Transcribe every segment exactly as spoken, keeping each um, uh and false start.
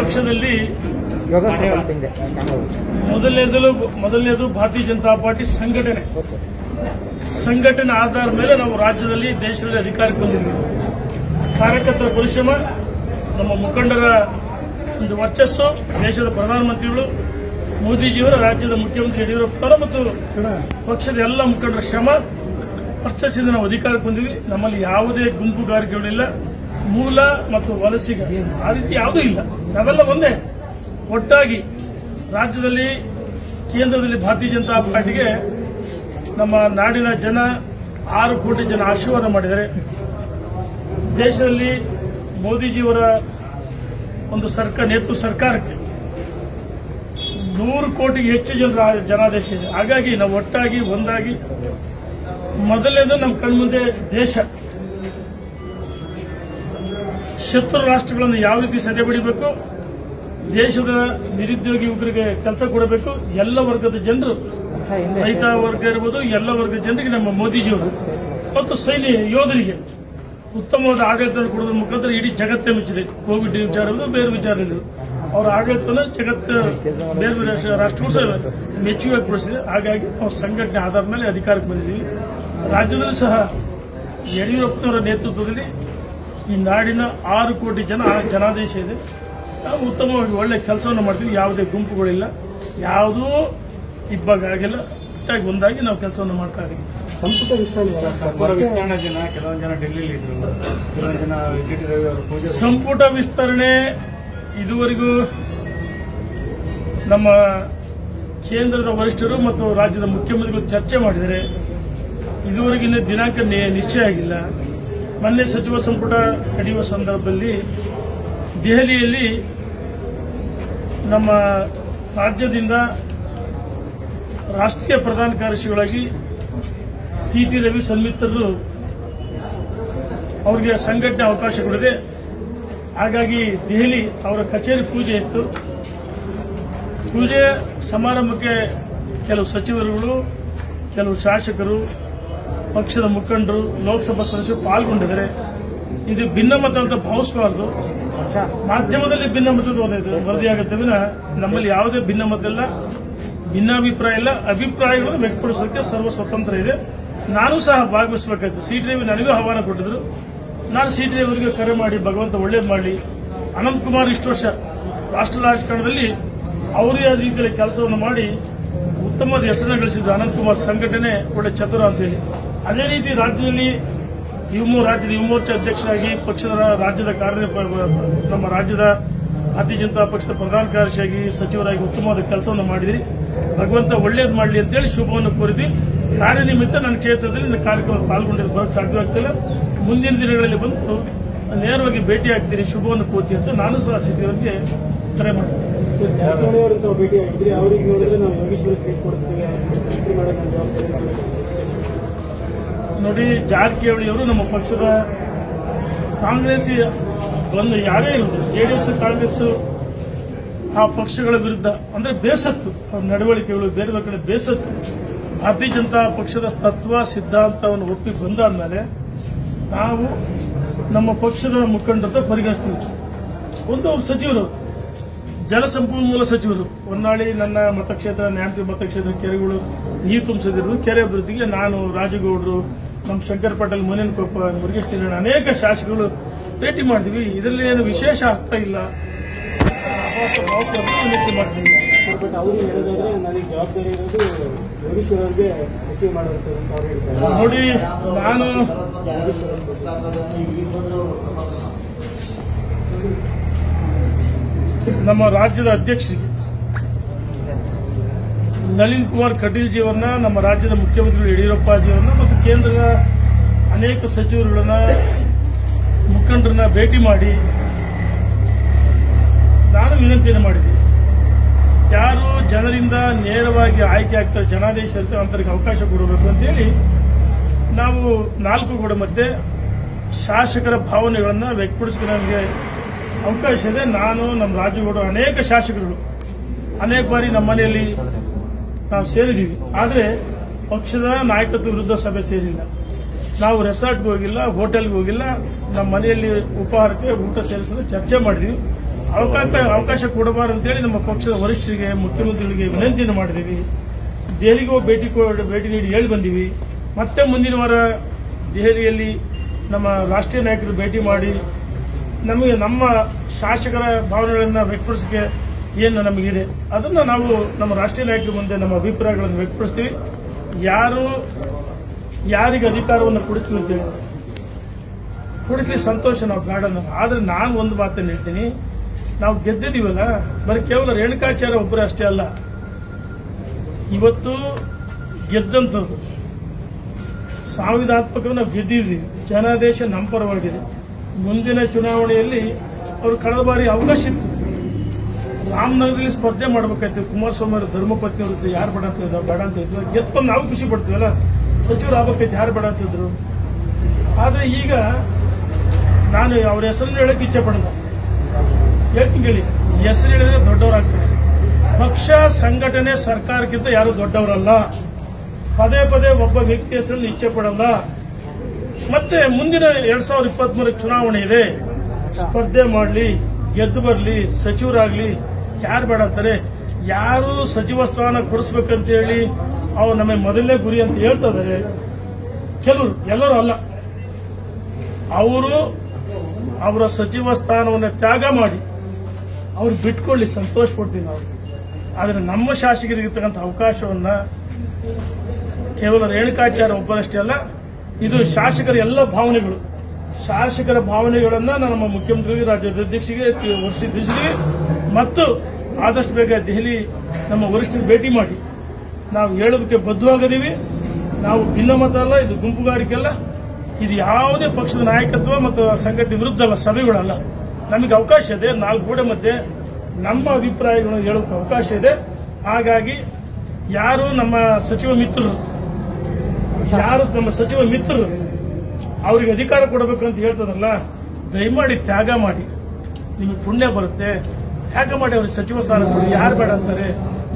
ಪಕ್ಷದಲ್ಲಿ ಮೊದಲನೇದಲು ಮೊದಲನೇದು ಭಾರತೀಯ ಜನತಾ ಪಾರ್ಟಿ ಸಂಘಟನೆ ಸಂಘಟನೆ ಆಧಾರದ ಮೇಲೆ ನಾವು ರಾಜ್ಯದಲ್ಲಿ ದೇಶದಲ್ಲಿ ಅಧಿಕಾರಕ್ಕೆ ಬಂದಿದ್ದೀವಿ. ಕಾರ್ಯಕರ್ತರ ಪರಿಶ್ರಮ, ನಮ್ಮ ಮುಖಂಡರ ಒಂದು ವರ್ಚಸ್ಸು, ದೇಶದ ಪ್ರಧಾನಮಂತ್ರಿಗಳು ಮೋದಿಜಿಯವರ, ರಾಜ್ಯದ ಮುಖ್ಯಮಂತ್ರಿ ಯಡಿಯೂರಪ್ಪ ಮತ್ತು ಪಕ್ಷದ ಎಲ್ಲ ಮುಖಂಡರ ಶ್ರಮ ವರ್ಚಸ್ಸಿಂದ ನಾವು ಅಧಿಕಾರಕ್ಕೆ ಬಂದಿವಿ. ನಮ್ಮಲ್ಲಿ ಯಾವುದೇ ಗುಂಪುಗಾರಿಕೆಗಳಿಲ್ಲ, ಮೂಲ ಮತ್ತು ವಲಸಿಗ ಆ ರೀತಿ ಯಾವುದೂ ಇಲ್ಲ. ನಾವೆಲ್ಲ ಒಂದೇ ಒಟ್ಟಾಗಿ ರಾಜ್ಯದಲ್ಲಿ ಕೇಂದ್ರದಲ್ಲಿ ಭಾರತೀಯ ಜನತಾ ಪಾರ್ಟಿಗೆ ನಮ್ಮ ನಾಡಿನ ಜನ ಆರು ಕೋಟಿ ಜನ ಆಶೀರ್ವಾದ ಮಾಡಿದ್ದಾರೆ. ದೇಶದಲ್ಲಿ ಮೋದಿಜಿಯವರ ಒಂದು ಸರ್ಕಾರ ನೇತೃತ್ವ ಸರ್ಕಾರಕ್ಕೆ ನೂರು ಕೋಟಿಗೆ ಹೆಚ್ಚು ಜನರ ಜನಾದೇಶ ಇದೆ. ಹಾಗಾಗಿ ನಾವು ಒಟ್ಟಾಗಿ ಒಂದಾಗಿ ಮೊದಲನೇದು ನಮ್ಮ ಕಣ್ಮುಂದೆ ದೇಶ, ಶತ್ರು ರಾಷ್ಟ್ರಗಳನ್ನು ಯಾವ ರೀತಿ ಸದೆ ಬಡಿಬೇಕು, ದೇಶದ ನಿರುದ್ಯೋಗಿ ಯುವಕರಿಗೆ ಕೆಲಸ ಕೊಡಬೇಕು. ಎಲ್ಲ ವರ್ಗದ ಜನರು, ರೈತ ವರ್ಗ ಇರ್ಬೋದು, ಎಲ್ಲ ವರ್ಗದ ಜನರಿಗೆ ನಮ್ಮ ಮೋದಿಜಿಯವರು ಮತ್ತು ಸೈನ್ಯ ಯೋಧರಿಗೆ ಉತ್ತಮವಾದ ಆಡಳಿತ ಕೊಡೋದ್ರ ಮುಖಾಂತರ ಇಡೀ ಜಗತ್ತೇ ಮೆಚ್ಚಿದೆ. ಕೋವಿಡ್ ವಿಚಾರ ಇರೋದು ಬೇರೆ ವಿಚಾರ ಇದ್ರು, ಅವರ ಆಡಳಿತವನ್ನು ಜಗತ್ತು ಬೇರೆ ಬೇರೆ ರಾಷ್ಟ್ರಗಳು ಸಹ ಮೆಚ್ಚುಗೆ ಪಡಿಸಿದೆ. ಹಾಗಾಗಿ ನಾವು ಸಂಘಟನೆ ಆಧಾರದ ಮೇಲೆ ಅಧಿಕಾರಕ್ಕೆ ಬಂದಿದ್ದೀವಿ. ರಾಜ್ಯದಲ್ಲೂ ಸಹ ಯಡಿಯೂರಪ್ಪನವರ ನೇತೃತ್ವದಲ್ಲಿ ಈ ನಾಡಿನ ಆರು ಕೋಟಿ ಜನ ಜನಾದೇಶ ಇದೆ. ನಾವು ಉತ್ತಮವಾಗಿ ಒಳ್ಳೆ ಕೆಲಸವನ್ನು ಮಾಡ್ತೀವಿ. ಯಾವುದೇ ಗುಂಪುಗಳಿಲ್ಲ, ಯಾವುದೂ ಇಬ್ಬಗಾಗಿಲ್ಲ, ಒಟ್ಟಾಗಿ ಒಂದಾಗಿ ನಾವು ಕೆಲಸವನ್ನು ಮಾಡ್ತಾ ಇದ್ದೀವಿ. ಸಂಪುಟ ವಿಸ್ತರಣೆ ಜನ ಕೆಲವೊಂದು ಜನ ಡೆಲ್ಲಿಯಲ್ಲಿ ಇದ್ರು, ಕೆಲವೊಂದು ಜನ ವಿಸಿಟ್ ರವಿ. ಸಂಪುಟ ವಿಸ್ತರಣೆ ಇದುವರೆಗೂ ನಮ್ಮ ಕೇಂದ್ರದ ವರಿಷ್ಠರು ಮತ್ತು ರಾಜ್ಯದ ಮುಖ್ಯಮಂತ್ರಿಗಳು ಚರ್ಚೆ ಮಾಡಿದರೆ ಇದುವರೆಗಿನ ದಿನಾಂಕ ನಿಶ್ಚಯ ಆಗಿಲ್ಲ. ಮೊನ್ನೆ ಸಚಿವ ಸಂಪುಟ ನಡೆಯುವ ಸಂದರ್ಭದಲ್ಲಿ ದೆಹಲಿಯಲ್ಲಿ ನಮ್ಮ ರಾಜ್ಯದಿಂದ ರಾಷ್ಟ್ರೀಯ ಪ್ರಧಾನ ಕಾರ್ಯದರ್ಶಿಗಳಾಗಿ ಸಿ ಟಿ ರವಿ ಸನ್ಮಿತರು ಅವರಿಗೆ ಸಂಘಟನೆ ಅವಕಾಶಗಳಿದೆ. ಹಾಗಾಗಿ ದೆಹಲಿ ಅವರ ಕಚೇರಿ ಪೂಜೆ ಇತ್ತು. ಪೂಜೆ ಸಮಾರಂಭಕ್ಕೆ ಕೆಲವು ಸಚಿವರುಗಳು, ಕೆಲವು ಶಾಸಕರು, ಪಕ್ಷದ ಮುಖಂಡರು, ಲೋಕಸಭಾ ಸದಸ್ಯರು ಪಾಲ್ಗೊಂಡಿದ್ದಾರೆ. ಇದು ಭಿನ್ನಮತ ಅಂತ ಭಾವಿಸಬಾರದು. ಮಾಧ್ಯಮದಲ್ಲಿ ಭಿನ್ನಮತದ ವರದಿಯಾಗುತ್ತೆ ವಿನ ನಮ್ಮಲ್ಲಿ ಯಾವುದೇ ಭಿನ್ನಮತ ಇಲ್ಲ, ಭಿನ್ನಾಭಿಪ್ರಾಯ ಇಲ್ಲ. ಅಭಿಪ್ರಾಯಗಳನ್ನು ವ್ಯಕ್ತಪಡಿಸೋಕೆ ಸರ್ವ ಸ್ವತಂತ್ರ ಇದೆ. ನಾನು ಸಹ ಭಾಗವಹಿಸಬೇಕಾಯ್ತು. ಸಿ ಟಿ ರವಿ ನನಗೂ ಆಹ್ವಾನ ಕೊಟ್ಟಿದ್ರು. ನಾನು ಸಿ ಟಿ ರವಿ ಅವರಿಗೆ ಕರೆ ಮಾಡಿ ಭಗವಂತ ಒಳ್ಳೇದು ಮಾಡಲಿ. ಅನಂತ್ ಕುಮಾರ್ ಇಷ್ಟು ವರ್ಷ ರಾಷ್ಟ್ರ ರಾಜಕಾರಣದಲ್ಲಿ ಅವರೇ ಆ ರೀತಿಯಲ್ಲಿ ಕೆಲಸವನ್ನು ಮಾಡಿ ಉತ್ತಮವಾದ ಹೆಸರನ್ನು ಗಳಿಸಿದ್ರು. ಅನಂತ್ ಕುಮಾರ್ ಸಂಘಟನೆ ಒಳ್ಳೆ ಚತುರ ಅಂತ ಹೇಳಿ. ಅದೇ ರೀತಿ ರಾಜ್ಯದಲ್ಲಿ ಯುವ ರಾಜ್ಯದ ಯುವ ಮೋರ್ಚಾ ಅಧ್ಯಕ್ಷರಾಗಿ, ಪಕ್ಷದ ರಾಜ್ಯದ ಕಾರ್ಯ ನಮ್ಮ ರಾಜ್ಯದ ಭಾರತೀಯ ಜನತಾ ಪಕ್ಷದ ಪ್ರಧಾನ ಕಾರ್ಯದರ್ಶಿಯಾಗಿ, ಸಚಿವರಾಗಿ ಉತ್ತಮವಾದ ಕೆಲಸವನ್ನು ಮಾಡಿದ್ರಿ. ಭಗವಂತ ಒಳ್ಳೇದು ಮಾಡಲಿ ಅಂತೇಳಿ ಶುಭವನ್ನು ಕೋರಿದ್ವಿ. ಕಾರ್ಯನಿಮಿತ್ತ ನನ್ನ ಕ್ಷೇತ್ರದಲ್ಲಿ ನನ್ನ ಕಾರ್ಯಕ್ರಮ ಪಾಲ್ಗೊಂಡಿದ್ದು ಬರೋಕ್ಕೆ ಸಾಧ್ಯವಾಗ್ತಿಲ್ಲ. ಮುಂದಿನ ದಿನಗಳಲ್ಲಿ ಬಂದು ನೇರವಾಗಿ ಭೇಟಿ ಆಗ್ತೀನಿ, ಶುಭವನ್ನು ಕೋತಿ ಅಂತ ನಾನು ಸಹ ಸಿಟಿಯವರಿಗೆ ಕರೆ ಮಾಡ್ತೀನಿ. ನೋಡಿ, ಜಾರಕಿಹೊಳಿ ಅವರು ನಮ್ಮ ಪಕ್ಷದ ಕಾಂಗ್ರೆಸ್ ಒಂದು ಯಾರೇ ಇರುತ್ತೆ, ಜೆಡಿಎಸ್ ಕಾಂಗ್ರೆಸ್ ಆ ಪಕ್ಷಗಳ ವಿರುದ್ಧ ಅಂದರೆ ಬೇಸತ್ತು, ಅವ್ರ ನಡವಳಿಕೆಗಳು ಬೇರೆ ಬೇರೆ ಕಡೆ ಬೇಸತ್ತು. ಭಾರತೀಯ ಜನತಾ ಪಕ್ಷದ ತತ್ವ ಸಿದ್ಧಾಂತವನ್ನು ಒಪ್ಪಿ ಬಂದಾದ್ಮೇಲೆ ನಾವು ನಮ್ಮ ಪಕ್ಷದ ಮುಖಂಡರದ್ದು ಪರಿಗಣಿಸ್ತೀವಿ. ಒಂದು ಅವ್ರ ಸಚಿವರು, ಜಲಸಂಪನ್ಮೂಲ ಸಚಿವರು. ಹೊನ್ನಾಳಿ ನನ್ನ ಮತಕ್ಷೇತ್ರ, ನ್ಯಾಮತಿ ಮತಕ್ಷೇತ್ರ ಕೆರೆಗಳು ನೀರು ತುಂಬಿಸದಿರೋದು. ಕೆರೆ ಅಭಿವೃದ್ಧಿಗೆ ನಾನು, ರಾಜಗೌಡರು, ನಮ್ಮ ಶಂಕರ್ ಪಾಟೀಲ್, ಮೋನೇನ್ ಕೊಪ್ಪ, ಮುರುಗೇಶ್ ನಿರಾಣ್ ಅನೇಕ ಶಾಸಕಗಳು ಭೇಟಿ ಮಾಡಿದ್ವಿ. ಇದರಲ್ಲಿ ಏನು ವಿಶೇಷ ಅರ್ಥ ಇಲ್ಲ. ನೋಡಿ, ನಾನು ನಮ್ಮ ರಾಜ್ಯದ ಅಧ್ಯಕ್ಷರಿಗೆ ನಳಿನ್ ಕುಮಾರ್ ಕಟೀಲ್ ಜಿಯವರನ್ನ, ನಮ್ಮ ರಾಜ್ಯದ ಮುಖ್ಯಮಂತ್ರಿಗಳು ಯಡಿಯೂರಪ್ಪ ಜಿಯವರನ್ನ ಮತ್ತು ಕೇಂದ್ರದ ಅನೇಕ ಸಚಿವರುಗಳನ್ನ ಮುಖಂಡರನ್ನ ಭೇಟಿ ಮಾಡಿ ನಾನು ವಿನಂತಿಯನ್ನು ಮಾಡಿದ್ದೀನಿ. ಯಾರು ಜನರಿಂದ ನೇರವಾಗಿ ಆಯ್ಕೆ ಆಗ್ತಾರೆ, ಜನಾದೇಶ ಇರ್ತಾರೆ, ಅಂತರಿಗೆ ಅವಕಾಶ ಕೊಡಬೇಕು ಅಂತೇಳಿ ನಾವು ನಾಲ್ಕು ಗೋಡೆ ಮಧ್ಯೆ ಶಾಸಕರ ಭಾವನೆಗಳನ್ನು ವ್ಯಕ್ತಪಡಿಸಿಕೊಂಡು ನಮಗೆ ಅವಕಾಶ ಇದೆ. ನಾನು, ನಮ್ಮ ರಾಜಗೌಡರು, ಅನೇಕ ಶಾಸಕರು ಅನೇಕ ಬಾರಿ ನಮ್ಮ ಮನೆಯಲ್ಲಿ ನಾವು ಸೇರಿದ್ದೀವಿ. ಆದರೆ ಪಕ್ಷದ ನಾಯಕತ್ವ ವಿರುದ್ಧ ಸಭೆ ಸೇರಿಲ್ಲ. ನಾವು ರೆಸಾರ್ಟ್ ಹೋಗಿಲ್ಲ, ಹೋಟೆಲ್ ಹೋಗಿಲ್ಲ, ನಮ್ಮ ಮನೆಯಲ್ಲಿ ಉಪಹಾರಕ್ಕೆ ಊಟ ಸೇರಿಸಲು ಚರ್ಚೆ ಮಾಡಿದ್ವಿ. ಅವಕಾಶ ಅವಕಾಶ ಕೊಡಬಾರದು ಅಂತ ಹೇಳಿ ನಮ್ಮ ಪಕ್ಷದ ವರಿಷ್ಠರಿಗೆ ಮುಖ್ಯಮಂತ್ರಿಗಳಿಗೆ ವಿನಂತಿಯನ್ನು ಮಾಡಿದ್ವಿ. ದೆಹಲಿಗೆ ಹೋಗಿ ಭೇಟಿ ಭೇಟಿ ನೀಡಿ ಹೇಳಿ ಬಂದಿವಿ. ಮತ್ತೆ ಮುಂದಿನ ವಾರ ದೆಹಲಿಯಲ್ಲಿ ನಮ್ಮ ರಾಷ್ಟ್ರೀಯ ನಾಯಕರು ಭೇಟಿ ಮಾಡಿ ನಮಗೆ ನಮ್ಮ ಶಾಸಕರ ಭಾವನೆಗಳನ್ನು ವ್ಯಕ್ತಪಡಿಸಕ್ಕೆ ಏನು ನಮಗಿದೆ ಅದನ್ನ ನಾವು ನಮ್ಮ ರಾಷ್ಟ್ರೀಯ ನಾಯಕರ ಮುಂದೆ ನಮ್ಮ ಅಭಿಪ್ರಾಯಗಳನ್ನು ವ್ಯಕ್ತಪಡಿಸ್ತೀವಿ. ಯಾರು ಯಾರಿಗೆ ಅಧಿಕಾರವನ್ನು ಕೊಡಿಸ್ತೀವಿ ಅಂತ ಹೇಳಿ ಕೊಡಿಸ್ಲಿ ಸಂತೋಷ ನಾವು ಗಾರ್ಡನ್. ಆದ್ರೆ ನಾನು ಒಂದು ಮಾತನ್ನು ಹೇಳ್ತೀನಿ, ನಾವು ಗೆದ್ದಿದ್ದೀವಲ್ಲ, ಬರೀ ಕೇವಲ ರೇಣುಕಾಚಾರ್ಯ ಒಬ್ಬರೇ ಅಷ್ಟೇ ಅಲ್ಲ, ಇವತ್ತು ಗೆದ್ದಂಥದ್ದು ಸಂವಿಧಾನಾತ್ಮಕವಾಗಿ ನಾವು ಗೆದ್ದಿದ್ದೀವಿ. ಜನಾದೇಶ ನಮ್ಮ ಪರವಾಗಿದೆ. ಮುಂದಿನ ಚುನಾವಣೆಯಲ್ಲಿ ಅವರು ಕಳೆದ ಬಾರಿ ಅವಕಾಶ ಇತ್ತು, ರಾಮನಗರದಲ್ಲಿ ಸ್ಪರ್ಧೆ ಮಾಡಬೇಕಾಯ್ತು. ಕುಮಾರಸ್ವಾಮಿ ಅವರು ಧರ್ಮಪತ್ನಿ ಅವರು ಯಾರು ಬೇಡ ಅಂತ ಇದ್ರು, ಬೇಡ ಅಂತ ಇದ್ರು, ಗೆದ್ಕೊಂಡು ನಾವು ಖುಷಿ ಪಡ್ತೀವಲ್ಲ, ಸಚಿವರು ಆಗಬೇಕಾಯ್ತು, ಯಾರು ಬೇಡ ಅಂತ ಇದ್ರು. ಆದರೆ ಈಗ ನಾನು ಅವ್ರ ಹೆಸರನ್ನು ಹೇಳಕ್ಕೆ ಇಚ್ಛೆ ಪಡಲ್ಲ. ಯಾಕೆ ಹೇಳಿ, ಹೆಸರು ಹೇಳಿದ್ರೆ ದೊಡ್ಡವರಾಗ್ತಾರೆ. ಪಕ್ಷ, ಸಂಘಟನೆ, ಸರ್ಕಾರಕ್ಕಿಂತ ಯಾರು ದೊಡ್ಡವರಲ್ಲ. ಪದೇ ಪದೇ ಒಬ್ಬ ವ್ಯಕ್ತಿ ಹೆಸರಲ್ಲಿ ಇಚ್ಛೆ ಪಡಲ್ಲ. ಮತ್ತೆ ಮುಂದಿನ ಎರಡ್ ಸಾವಿರದ ಇಪ್ಪತ್ತ್ ಮೂರ ಚುನಾವಣೆ ಇದೆ, ಸ್ಪರ್ಧೆ ಮಾಡಲಿ, ಗೆದ್ದು ಬರಲಿ, ಸಚಿವರಾಗಲಿ, ಯಾರು ಬೇಡ ಅಂತಾರೆ. ಯಾರು ಸಚಿವ ಸ್ಥಾನ ಕೊಡಿಸ್ಬೇಕಂತ ಹೇಳಿ ಅವ್ರು ನಮಗೆ ಮೊದಲನೇ ಗುರಿ ಅಂತ ಹೇಳ್ತಾ ಇದ್ದಾರೆ ಕೆಲವರು, ಎಲ್ಲರೂ ಅಲ್ಲ. ಅವರು ಅವರ ಸಚಿವ ಸ್ಥಾನವನ್ನು ತ್ಯಾಗ ಮಾಡಿ ಅವ್ರು ಬಿಟ್ಕೊಳ್ಳಿ, ಸಂತೋಷ ಪಡ್ತೀವಿ ನಾವು. ಆದರೆ ನಮ್ಮ ಶಾಸಕರಿಗಿರ್ತಕ್ಕಂಥ ಅವಕಾಶವನ್ನ ಕೇವಲ ರೇಣುಕಾಚಾರ್ಯ ಒಬ್ಬರಷ್ಟೇ ಅಲ್ಲ, ಇದು ಶಾಸಕರ ಎಲ್ಲ ಭಾವನೆಗಳು, ಶಾಸಕರ ಭಾವನೆಗಳನ್ನ ನಮ್ಮ ಮುಖ್ಯಮಂತ್ರಿಗಳಿಗೆ, ರಾಜ್ಯದ ಅಧ್ಯಕ್ಷರಿಗೆ ವರ್ಷಿದ್ದೀವಿ. ಮತ್ತು ಆದಷ್ಟು ಬೇಗ ದೆಹಲಿ ನಮ್ಮ ವರಿಷ್ಠರು ಭೇಟಿ ಮಾಡಿ ನಾವು ಹೇಳೋದಕ್ಕೆ ಬದ್ಧವಾಗಿದ್ದೀವಿ. ನಾವು ಭಿನ್ನಮತ ಅಲ್ಲ, ಇದು ಗುಂಪುಗಾರಿಕೆ ಅಲ್ಲ, ಇದು ಯಾವುದೇ ಪಕ್ಷದ ನಾಯಕತ್ವ ಮತ್ತು ಸಂಘಟನೆ ವಿರುದ್ಧ ಅಲ್ಲ, ಸಭೆಗಳಲ್ಲ. ನಮಗೆ ಅವಕಾಶ ಇದೆ, ನಾಲ್ಕು ಗೋಡೆ ಮಧ್ಯೆ ನಮ್ಮ ಅಭಿಪ್ರಾಯಗಳನ್ನು ಹೇಳೋಕೆ ಅವಕಾಶ ಇದೆ. ಹಾಗಾಗಿ ಯಾರು ನಮ್ಮ ಸಚಿವ ಮಿತ್ರರು, ಯಾರು ನಮ್ಮ ಸಚಿವ ಮಿತ್ರರು ಅವರಿಗೆ ಅಧಿಕಾರ ಕೊಡಬೇಕು ಅಂತ ಹೇಳ್ತದಲ್ಲ, ದಯಮಾಡಿ ತ್ಯಾಗ ಮಾಡಿ, ನಿಮಗೆ ಪುಣ್ಯ ಬರುತ್ತೆ. ತ್ಯಾಗ ಮಾಡಿ ಅವ್ರಿಗೆ ಸಚಿವ ಸ್ಥಾನ ಕೊಡಿ. ಯಾರು ಬೇಡ ಅಂತಾರೆ,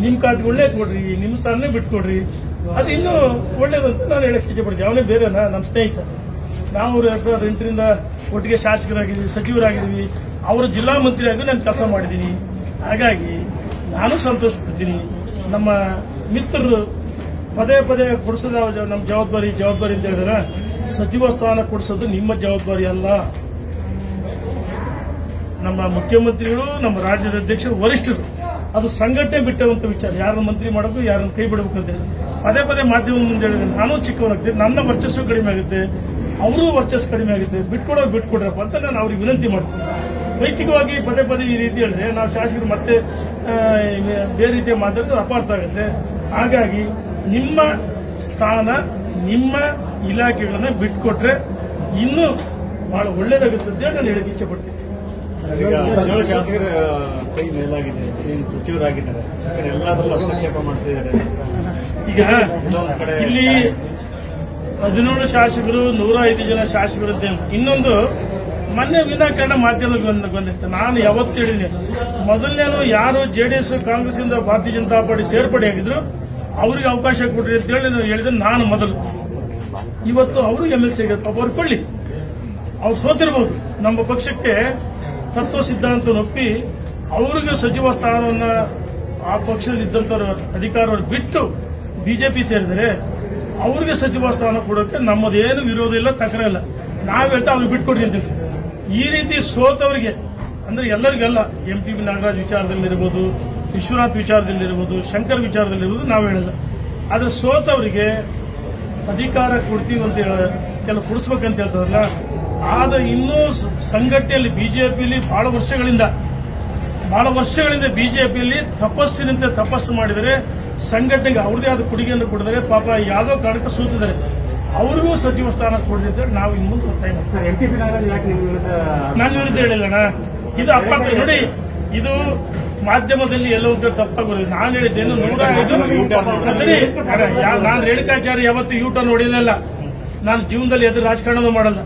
ನಿಮ್ಮ ಖಾತೆಗಳನ್ನೇ ಕೊಡ್ರಿ, ನಿಮ್ಮ ಸ್ಥಾನನೇ ಬಿಟ್ಕೊಡ್ರಿ, ಅದು ಇನ್ನೂ ಒಳ್ಳೇದಂತ ನಾನು ಹೇಳಕ್ಕೆ ಇಷ್ಟಪಡ್ತೀನಿ. ಅವನೇ ಬೇರೆನಾ ನಮ್ಮ ಸ್ನೇಹಿತ. ನಾವು ಎರಡ್ ಸಾವಿರದ ಎಂಟರಿಂದ ಒಟ್ಟಿಗೆ ಶಾಸಕರಾಗಿದ್ದೀವಿ, ಸಚಿವರಾಗಿದ್ದೀವಿ, ಅವರು ಜಿಲ್ಲಾ ಮಂತ್ರಿಯಾಗಿ ನಾನು ಕೆಲಸ ಮಾಡಿದ್ದೀನಿ. ಹಾಗಾಗಿ ನಾನು ಸಂತೋಷ ಪಡ್ತೀನಿ. ನಮ್ಮ ಮಿತ್ರರು ಪದೇ ಪದೇ ಕೊಡಿಸೋದು ನಮ್ಮ ಜವಾಬ್ದಾರಿ ಜವಾಬ್ದಾರಿ ಅಂತ ಹೇಳಿದ್ರೆ, ಸಚಿವ ಸ್ಥಾನ ಕೊಡಿಸೋದು ನಿಮ್ಮ ಜವಾಬ್ದಾರಿ ಅಲ್ಲ. ನಮ್ಮ ಮುಖ್ಯಮಂತ್ರಿಗಳು, ನಮ್ಮ ರಾಜ್ಯದ ಅಧ್ಯಕ್ಷರು, ವರಿಷ್ಠರು, ಅದು ಸಂಘಟನೆ ಬಿಟ್ಟಂತ ವಿಚಾರ. ಯಾರನ್ನು ಮಂತ್ರಿ ಮಾಡಬೇಕು, ಯಾರನ್ನು ಕೈ ಬಿಡಬೇಕು ಅಂತ ಹೇಳಿ ಪದೇ ಪದೇ ಮಾಧ್ಯಮ ಮುಂದೆ ಹೇಳಿದ್ರೆ ನಾನು ಚಿಕ್ಕವನಾಗ್ತೇನೆ, ನನ್ನ ವರ್ಚಸ್ಸು ಕಡಿಮೆ ಆಗುತ್ತೆ, ಅವರು ವರ್ಚಸ್ಸು ಕಡಿಮೆ ಆಗುತ್ತೆ. ಬಿಟ್ಕೊಡೋರು ಬಿಟ್ಕೊಡ್ರಪ್ಪ ಅಂತ ನಾನು ಅವ್ರಿಗೆ ವಿನಂತಿ ಮಾಡ್ತೀನಿ. ವೈಯಕ್ತಿಕವಾಗಿ ಪದೇ ಪದೇ ಈ ರೀತಿ ಹೇಳಿದ್ರೆ ನಾವು ಶಾಸಕರು ಮತ್ತೆ ಬೇರೆ ರೀತಿಯ ಮಾತಾಡಿದ್ರೆ ಅಪಾರ್ಥ ಆಗುತ್ತೆ. ಹಾಗಾಗಿ ನಿಮ್ಮ ಸ್ಥಾನ, ನಿಮ್ಮ ಇಲಾಖೆಗಳನ್ನ ಬಿಟ್ಕೊಟ್ರೆ ಇನ್ನೂ ಬಹಳ ಒಳ್ಳೇದಾಗುತ್ತೆ ಅಂತ ಹೇಳಿ ನಾನು ಹೇಳಕ್ಕೆ ಇಚ್ಛೆ ಪಡ್ತೀನಿ. ಶಾಸಕರ ಕೈ ಮೇಲಾಗಿದೆ, ಸಚಿವರಾಗಿದ್ದಾರೆ, ಎಲ್ಲದರಲ್ಲೂ ಹಸ್ತಕ್ಷೇಪ ಮಾಡ್ತಿದ್ದಾರೆ. ಈಗ ಇಲ್ಲಿ ಹದಿನೇಳು ಶಾಸಕರು, ನೂರ ಐದು ಜನ ಶಾಸಕರದ್ದು. ಇನ್ನೊಂದು, ಮೊನ್ನೆ ವಿನಾಕಾರಣ ಮಾಧ್ಯಮದಲ್ಲಿ ಬಂದಿತ್ತು. ನಾನು ಯಾವತ್ತು ಹೇಳಿದೆ, ಮೊದಲನೇನು ಯಾರು ಜೆಡಿಎಸ್ ಕಾಂಗ್ರೆಸ್ ಇಂದ ಭಾರತೀಯ ಜನತಾ ಪಾರ್ಟಿ ಸೇರ್ಪಡೆ ಆಗಿದ್ರು ಅವ್ರಿಗೆ ಅವಕಾಶ ಕೊಡ್ರಿ ಅಂತ ಹೇಳಿ ನಾನು ಹೇಳಿದ್ರೆ ನಾನು ಮೊದಲು. ಇವತ್ತು ಅವರು ಎಂ ಎಲ್ ಸಿ ಅವ್ರು ಕೊಳ್ಳಿ, ಅವ್ರು ಸೋತಿರ್ಬೋದು. ನಮ್ಮ ಪಕ್ಷಕ್ಕೆ ತತ್ವ ಸಿದ್ಧಾಂತ ಒಪ್ಪಿ ಅವ್ರಿಗೆ ಸಚಿವ ಸ್ಥಾನವನ್ನ ಆ ಪಕ್ಷದಲ್ಲಿ ಇದ್ದಂಥವ್ರ ಅಧಿಕಾರವನ್ನು ಬಿಟ್ಟು ಬಿಜೆಪಿ ಸೇರಿದರೆ ಅವ್ರಿಗೆ ಸಚಿವ ಸ್ಥಾನ ಕೊಡೋಕೆ ನಮ್ಮದೇನು ವಿರೋಧ ಇಲ್ಲ, ತಕರೆ ಇಲ್ಲ. ನಾವೆಲ್ಲ ಅವ್ರಿಗೆ ಬಿಟ್ಕೊಡ್ರಿ ಅಂತೀವಿ. ಈ ರೀತಿ ಸೋತವರಿಗೆ ಅಂದ್ರೆ ಎಲ್ಲರಿಗೆಲ್ಲ, ಎಂ ಪಿ ಬಿ ನಾಗರಾಜ್ ವಿಚಾರದಲ್ಲಿರ್ಬೋದು, ವಿಶ್ವನಾಥ್ ವಿಚಾರದಲ್ಲಿರ್ಬೋದು, ಶಂಕರ್ ವಿಚಾರದಲ್ಲಿರ್ಬೋದು, ನಾವು ಹೇಳಲ್ಲ. ಆದ್ರೆ ಸೋತವರಿಗೆ ಅಧಿಕಾರ ಕೊಡ್ತೀವಿ ಅಂತ ಹೇಳ ಕೆಲವು ಕೊಡಿಸ್ಬೇಕಂತ ಹೇಳ್ತಾರಲ್ಲ, ಆದ ಇನ್ನೂ ಸಂಘಟನೆಯಲ್ಲಿ ಬಿಜೆಪಿಯಲ್ಲಿ ಬಹಳ ವರ್ಷಗಳಿಂದ ಬಹಳ ವರ್ಷಗಳಿಂದ ಬಿಜೆಪಿಯಲ್ಲಿ ತಪಸ್ಸಿನಂತೆ ತಪಸ್ಸು ಮಾಡಿದರೆ, ಸಂಘಟನೆಗೆ ಅವ್ರದೇ ಆದ ಕೊಡುಗೆಯನ್ನು ಕೊಡಿದರೆ, ಪಾಪ ಯಾವುದೋ ಕಾರಣಕ್ಕೆ ಸೋತಿದ್ದಾರೆ, ಅವ್ರಿಗೂ ಸಚಿವ ಸ್ಥಾನ ಕೊಡಲಿ ಅಂತ ನಾವು ಇನ್ನು ಮುಂದೆ ಒತ್ತಾಯ ಮಾಡ್ತೀವಿ. ನಾನು ವಿರುದ್ಧ ಹೇಳಿಲ್ಲಣ್ಣ, ಇದು ಅಪ್ಪ ನೋಡಿ, ಇದು ಮಾಧ್ಯಮದಲ್ಲಿ ಎಲ್ಲೋ ತಪ್ಪಾಗಿ ನಾನು ಹೇಳಿದ್ದೇನು ನೂರ ಐದು ನಾನು ರೇಣುಕಾಚಾರ್ಯ ಯಾವತ್ತು ಯೂಟರ್ನ್ ಹೊಡಿಲಿಲ್ಲ. ನಾನು ಜೀವನದಲ್ಲಿ ಎದುರು ರಾಜಕಾರಣ ಮಾಡಲ್ಲ,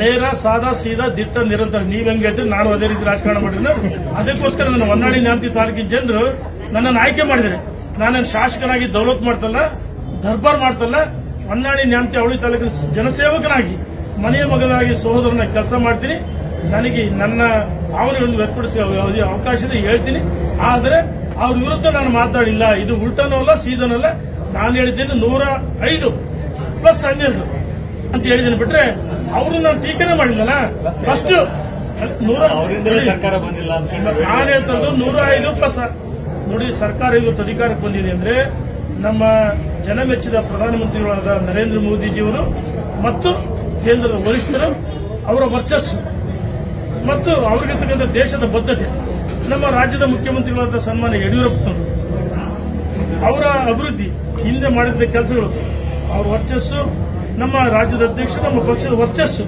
ನೇರ ಸಾದಾ ಸೀದಾ ದಿಟ್ಟ ನಿರಂತರ. ನೀವ್ ಹೆಂಗೆ ಹೇಳ್ತೀರಿ ನಾನು ಅದೇ ರೀತಿ ರಾಜಕಾರಣ ಮಾಡಿದ್ರು. ಅದಕ್ಕೋಸ್ಕರ ನನ್ನ ಹೊನ್ನಾಳಿ ನ್ಯಾಮತಿ ತಾಲೂಕಿನ ಜನರು ನನ್ನನ್ನು ಆಯ್ಕೆ ಮಾಡಿದರೆ, ನಾನೇನು ಶಾಸಕನಾಗಿ ದೌಲತ್ ಮಾಡ್ತಲ್ಲ, ದರ್ಬಾರ್ ಮಾಡ್ತಲ್ಲ, ಹೊನ್ನಾಳಿ ನ್ಯಾಮತಿ ಅವಳಿ ತಾಲೂಕಿನ ಜನಸೇವಕನಾಗಿ ಮನೆಯ ಮಗನಾಗಿ ಸಹೋದರನ ಕೆಲಸ ಮಾಡ್ತೀನಿ. ನನಗೆ ನನ್ನ ಭಾವನೆಗಳನ್ನು ವ್ಯಕ್ತಪಡಿಸುವ ಅವಕಾಶದ ಹೇಳ್ತೀನಿ. ಆದರೆ ಅವರ ವಿರುದ್ಧ ನಾನು ಮಾತಾಡಿಲ್ಲ. ಇದು ಉಲ್ಟನಲ್ಲ ಸೀದನಲ್ಲ. ನಾನು ಹೇಳಿದ್ದೇನೆ ನೂರ ಐದು ಪ್ಲಸ್ ಹನ್ನೆರಡು ಅಂತ ಹೇಳಿದ್ದೇನೆ. ಬಿಟ್ರೆ ಅವರು ನಾನು ಟೀಕನೆ ಮಾಡಿಲ್ಲಲ್ಲ. ಫಸ್ಟ್ ನಾನು ಹೇಳ್ತದ್ದು ನೂರ ಐದು ಪ್ಲಸ್. ನೋಡಿ, ಸರ್ಕಾರ ಇವತ್ತು ಅಧಿಕಾರಕ್ಕೆ ಬಂದಿದೆ ಅಂದ್ರೆ ನಮ್ಮ ಜನಮೆಚ್ಚಿದ ಪ್ರಧಾನಮಂತ್ರಿಗಳಾದ ನರೇಂದ್ರ ಮೋದಿಜಿಯವರು ಮತ್ತು ಕೇಂದ್ರದ ವರಿಷ್ಠರು ಅವರ ವರ್ಚಸ್ಸು ಮತ್ತು ಅವರಿಗಿರ್ತಕ್ಕಂಥ ದೇಶದ ಬದ್ಧತೆ, ನಮ್ಮ ರಾಜ್ಯದ ಮುಖ್ಯಮಂತ್ರಿಗಳಾದ ಸನ್ಮಾನ್ಯ ಯಡಿಯೂರಪ್ಪನವರು ಅವರ ಅಭಿವೃದ್ಧಿ, ಹಿಂದೆ ಮಾಡಿದ ಕೆಲಸಗಳು, ಅವರ ವರ್ಚಸ್ಸು, ನಮ್ಮ ರಾಜ್ಯದ ಅಧ್ಯಕ್ಷ, ನಮ್ಮ ಪಕ್ಷದ ವರ್ಚಸ್ಸು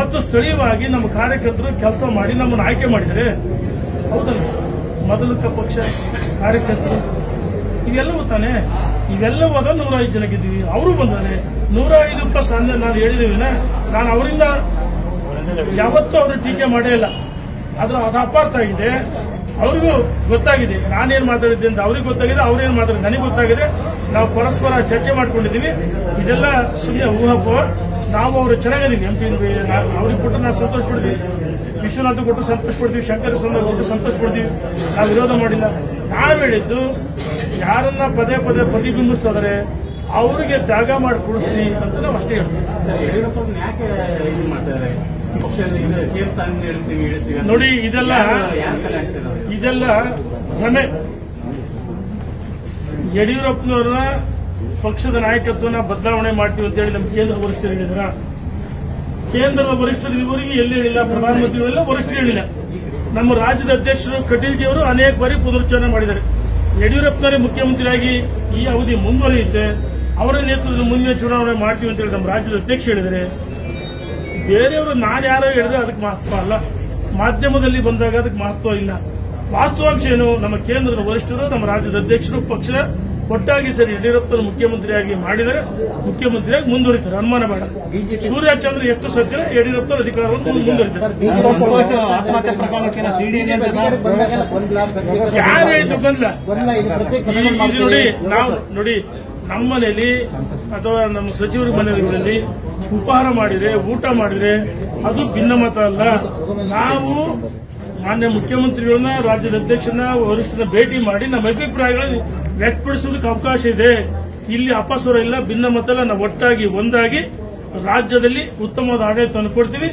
ಮತ್ತು ಸ್ಥಳೀಯವಾಗಿ ನಮ್ಮ ಕಾರ್ಯಕರ್ತರು ಕೆಲಸ ಮಾಡಿ ನಮ್ಮನ್ನು ಆಯ್ಕೆ ಮಾಡಿದರೆ ಹೌದಲ್ಲ, ಮೊದಲಿಕ ಪಕ್ಷ ಕಾರ್ಯಕರ್ತರು ಇವೆಲ್ಲವೂ ತಾನೆ, ಇವೆಲ್ಲವೂ ಅದ. ನೂರ ಐದು ಜನ ಗೆದ್ದೀವಿ, ಅವರು ಬಂದರೆ ನೂರ ಐದು ಪ್ಲಸ್ ಅಂದ್ರೆ ನಾನು ಹೇಳಿದೀವಿನ. ನಾನು ಅವರಿಂದ ಯಾವತ್ತೂ ಅವರು ಟೀಕೆ ಮಾಡೇ ಇಲ್ಲ. ಆದ್ರೆ ಅದು ಅಪಾರ್ಥ ಆಗಿದೆ. ಅವ್ರಿಗೂ ಗೊತ್ತಾಗಿದೆ ನಾನೇನ್ ಮಾತಾಡಿದ್ದೆ ಅಂತ, ಅವ್ರಿಗೆ ಗೊತ್ತಾಗಿದೆ, ಅವ್ರೇನ್ ಮಾತಾಡಿದ ನನಗೆ ಗೊತ್ತಾಗಿದೆ. ನಾವು ಪರಸ್ಪರ ಚರ್ಚೆ ಮಾಡ್ಕೊಂಡಿದ್ದೀವಿ. ಇದೆಲ್ಲ ಸುಮ್ಮನೆ ಊಹಾಪೋಹ. ನಾವು ಅವರು ಚೆನ್ನಾಗಿದ್ದೀವಿ, ಎಂ ಪಿ ಅವ್ರಿಗೆ ಕೊಟ್ಟರೆ ನಾವು ಸಂತೋಷ ಪಡ್ತೀವಿ, ವಿಶ್ವನಾಥ್ ಕೊಟ್ಟು ಸಂತೋಷ ಪಡ್ತೀವಿ, ಶಂಕರ ಸಂದ್ರ ಕೊಟ್ಟು ಸಂತೋಷ ಪಡ್ತೀವಿ. ನಾವು ವಿರೋಧ ಮಾಡಿಲ್ಲ. ನಾವು ಹೇಳಿದ್ದು ಯಾರನ್ನ ಪದೇ ಪದೇ ಪ್ರತಿಬಿಂಬಿಸ್ತಾ ಇದಾರೆ ಅವರಿಗೆ ತ್ಯಾಗ ಮಾಡಿ ಕೊಡಿಸ್ತೀನಿ ಅಂತ ನಾವು ಅಷ್ಟೇ ಹೇಳ್ತೀವಿ. ನೋಡಿ, ಇದೆಲ್ಲ ಇದೆಲ್ಲ ಭ್ರಮೆ. ಯಡಿಯೂರಪ್ಪನವ್ರನ್ನ ಪಕ್ಷದ ನಾಯಕತ್ವನ ಬದಲಾವಣೆ ಮಾಡ್ತೀವಿ ಅಂತ ಹೇಳಿ ನಮ್ಮ ಕೇಂದ್ರ ವರಿಷ್ಠರು ಹೇಳಿದ್ರ. ಕೇಂದ್ರದ ವರಿಷ್ಠರು ಇವರಿಗೆ ಎಲ್ಲಿ ಹೇಳಿಲ್ಲ, ಪ್ರಧಾನಮಂತ್ರಿಗಳೆಲ್ಲ ವರಿಷ್ಠರು ಹೇಳಿಲ್ಲ. ನಮ್ಮ ರಾಜ್ಯದ ಅಧ್ಯಕ್ಷರು ಕಟೀಲ್ಜಿ ಅವರು ಅನೇಕ ಬಾರಿ ಪುನರುಚ್ಚಾರಣೆ ಮಾಡಿದ್ದಾರೆ. ಯಡಿಯೂರಪ್ಪನವರೇ ಮುಖ್ಯಮಂತ್ರಿಯಾಗಿ ಈ ಅವಧಿ ಮುಂದುವರಿಯುತ್ತೆ, ಅವರ ನೇತೃತ್ವದಲ್ಲಿ ಮುಂದಿನ ಚುನಾವಣೆ ಮಾಡ್ತೀವಿ ಅಂತ ಹೇಳಿ ನಮ್ಮ ರಾಜ್ಯದ ಅಧ್ಯಕ್ಷ ಹೇಳಿದರೆ, ಬೇರೆಯವರು ನಾನು ಯಾರೋ ಹೇಳಿದ್ರೆ ಅದಕ್ಕೆ ಮಹತ್ವ ಅಲ್ಲ, ಮಾಧ್ಯಮದಲ್ಲಿ ಬಂದಾಗ ಅದಕ್ಕೆ ಮಹತ್ವ ಇಲ್ಲ. ವಾಸ್ತವಾಂಶ ಏನು? ನಮ್ಮ ಕೇಂದ್ರದ ವರಿಷ್ಠರು, ನಮ್ಮ ರಾಜ್ಯದ ಅಧ್ಯಕ್ಷರು, ಪಕ್ಷ ಒಟ್ಟಾಗಿ ಸರಿ ಯಡಿಯೂರಪ್ಪನ ಮುಖ್ಯಮಂತ್ರಿಯಾಗಿ ಮಾಡಿದರೆ ಮುಖ್ಯಮಂತ್ರಿಯಾಗಿ ಮುಂದುವರಿತಾರೆ, ಅನುಮಾನ ಬೇಡ. ಸೂರ್ಯಚಂದ್ರ ಎಷ್ಟು ಸತ್ಯ, ಯಡಿಯೂರಪ್ಪನ ಅಧಿಕಾರವನ್ನು ಮುಂದುವರಿತಾರೆ. ಯಾರೇ ಇದು ಗೊಂದಲ. ನೋಡಿ, ನಾವು ನೋಡಿ ನಮ್ಮ ಮನೆಯಲ್ಲಿ ಅಥವಾ ನಮ್ಮ ಸಚಿವರ ಮನೆಗಳಲ್ಲಿ ಉಪಹಾರ ಮಾಡಿದ್ರೆ, ಊಟ ಮಾಡಿದ್ರೆ ಅದು ಭಿನ್ನಮತ ಅಲ್ಲ. ನಾವು ಮಾನ್ಯ ಮುಖ್ಯಮಂತ್ರಿಗಳನ್ನ, ರಾಜ್ಯದ ಅಧ್ಯಕ್ಷರನ್ನ, ವರಿಷ್ಠರನ್ನ ಭೇಟಿ ಮಾಡಿ ನಮ್ಮ ಅಭಿಪ್ರಾಯಗಳನ್ನು ವ್ಯಕ್ತಪಡಿಸುವುದಕ್ಕೆ ಅವಕಾಶ ಇದೆ. ಇಲ್ಲಿ ಅಪಸ್ವರ ಇಲ್ಲ, ಭಿನ್ನ ಮತ ಇಲ್ಲ. ನಾವು ಒಟ್ಟಾಗಿ ಒಂದಾಗಿ ರಾಜ್ಯದಲ್ಲಿ ಉತ್ತಮವಾದ ಆಡಳಿತವನ್ನು ಕೊಡ್ತೀವಿ,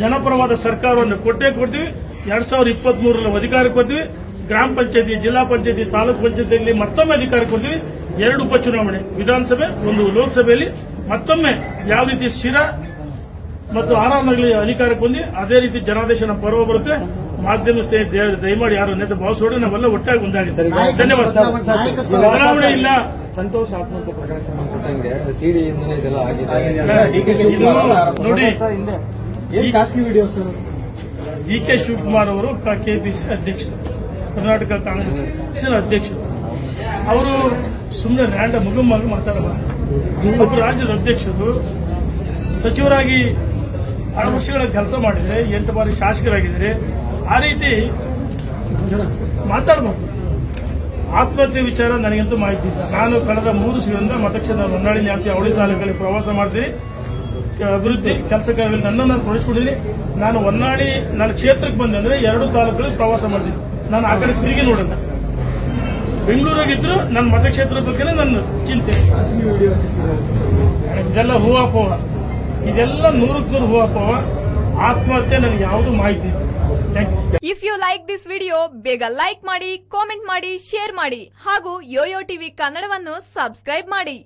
ಜನಪರವಾದ ಸರ್ಕಾರವನ್ನು ಕೊಟ್ಟೇ ಕೊಡ್ತೀವಿ. ಎರಡ್ ಸಾವಿರದ ಇಪ್ಪತ್ತ್ ಮೂರರ ಅಧಿಕಾರಕ್ಕೆ ಕೊಡ್ತೀವಿ. ಗ್ರಾಮ ಪಂಚಾಯತಿ, ಜಿಲ್ಲಾ ಪಂಚಾಯತಿ, ತಾಲೂಕು ಪಂಚಾಯತಿಯಲ್ಲಿ ಮತ್ತೊಮ್ಮೆ ಅಧಿಕಾರ ಕೊಡ್ತೀವಿ. ಎರಡು ಉಪಚುನಾವಣೆ, ವಿಧಾನಸಭೆ ಒಂದು ಲೋಕಸಭೆಯಲ್ಲಿ ಮತ್ತೊಮ್ಮೆ ಯಾವ ರೀತಿ ಶಿರಾ ಮತ್ತು ಆರಾಮಗಳಲ್ಲಿ ಅಧಿಕಾರಕ್ಕೆ ಬಂದಿ ಅದೇ ರೀತಿ ಜನಾದೇಶ ನಮ್ಮ ಪರ್ವ ಬರುತ್ತೆ. ಮಾಧ್ಯಮ ಸ್ನೇಹಿತರೆ ದಯಮಾಡಿ ಯಾರು ಅನ್ನೋದು ಭಾವಿಸೋಡಿ. ನಾವೆಲ್ಲ ಒಟ್ಟಾಗಿ ಒಂದಾಗಿ ಧನ್ಯವಾದ. ಚುನಾವಣೆ ಇಲ್ಲ, ಸಂತೋಷ ಆತ್ಮಹತ್ಯೆ ಪ್ರಕರಣ ಸಂಬಂಧಪಟ್ಟಂಗೆ ಸಿಡಿ ಮುಂದೆ ಇದೆಲ್ಲ ಆಗಿದೆ. ನೋಡಿ, ಏನು ಖಾಸಗಿ ವಿಡಿಯೋ ಸರ್. ಡಿಕೆ ಶಿವಕುಮಾರ್ ಅವರು ಕೆಪಿಸಿ ಅಧ್ಯಕ್ಷರು, ಕರ್ನಾಟಕ ಕಾಂಗ್ರೆಸ್ನ ಅಧ್ಯಕ್ಷರು. ಅವರು ಸುಮ್ಮನೆ ರ್ಯಾಂಡ ಮುಗುಮಾಗಿ ಮಾತಾಡಬಾರದು. ಒಬ್ಬ ರಾಜ್ಯದ ಅಧ್ಯಕ್ಷರು ಸಚಿವರಾಗಿ ಆರು ವರ್ಷಗಳ ಕೆಲಸ ಮಾಡಿದರೆ, ಎಂಟು ಬಾರಿ ಶಾಸಕರಾಗಿದ್ದಾರೆ. ಆ ರೀತಿ ಮಾತಾಡಬಹುದು. ಆತ್ಮಹತ್ಯೆ ವಿಚಾರ ನನಗಂತೂ ಮಾಹಿತಿ ಇಲ್ಲ. ನಾನು ಕಳೆದ ಮೂರು ತಿಂಗಳಿಂದ ಮತಕ್ಷೇತ್ರ ಹೊನ್ನಾಳಿ ನ್ಯಾಮತಿ ಅವಳಿ ತಾಲೂಕಲ್ಲಿ ಪ್ರವಾಸ ಮಾಡ್ತೀನಿ. ಅಭಿವೃದ್ಧಿ ಕೆಲಸ ಕಾರ್ಯಗಳಲ್ಲಿ ನನ್ನನ್ನು ನಾನು ತೊಡಗಿಸಿಕೊಂಡಿದ್ದೀನಿ. ನಾನು ಹೊನ್ನಾಳಿ ನನ್ನ ಕ್ಷೇತ್ರಕ್ಕೆ ಬಂದೆ ಅಂದರೆ ಎರಡು ತಾಲೂಕುಗಳಲ್ಲಿ ಪ್ರವಾಸ ಮಾಡ್ತೀನಿ. ನಾನು ಆ ಕಡೆ ತಿರುಗಿ ನೋಡಲ್ಲ. ಬೆಂಗಳೂರಾಗಿದ್ರು ನನ್ನ ಮತಕ್ಷೇತ್ರದ ಬಗ್ಗೆನೇ ನನ್ನ ಚಿಂತೆ. ಇದೆಲ್ಲ ಹೂವಾಪೋಹ, ಇದೆಲ್ಲ ನೂರಕ್ಕೆ ನೂರು ಹೂವಾಪೋಹ. ಆತ್ಮಹತ್ಯೆ ನನಗೆ ಯಾವುದೂ ಮಾಹಿತಿ ಇಲ್ಲ. If you like this video, ಬೇಗ ಲೈಕ್ ಮಾಡಿ, ಕಾಮೆಂಟ್ ಮಾಡಿ, ಶೇರ್ ಮಾಡಿ ಹಾಗೂ ಯೋಯೋ ಟಿವಿ ಕನ್ನಡವನ್ನು ಸಬ್ಸ್ಕ್ರೈಬ್ ಮಾಡಿ.